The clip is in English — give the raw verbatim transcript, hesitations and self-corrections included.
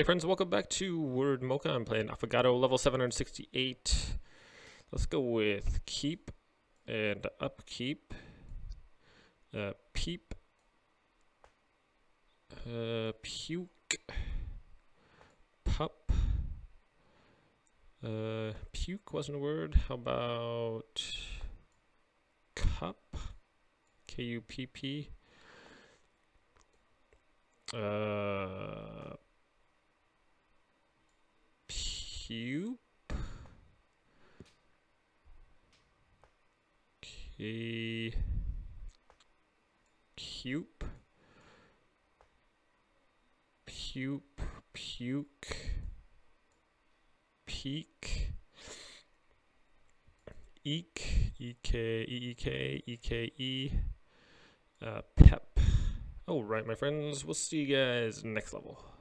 Hey friends, welcome back to Word Mocha. I'm playing Affogato, level seven hundred sixty-eight. Let's go with keep and upkeep. Uh, peep. Uh, puke. Pup. Uh, puke wasn't a word. How about cup? K U P P. Uh... Cube. K. Cube. Puke. Puke. Peak. Eek. E K. E E K. E K E. Uh, pep. All right, my friends. We'll see you guys next level.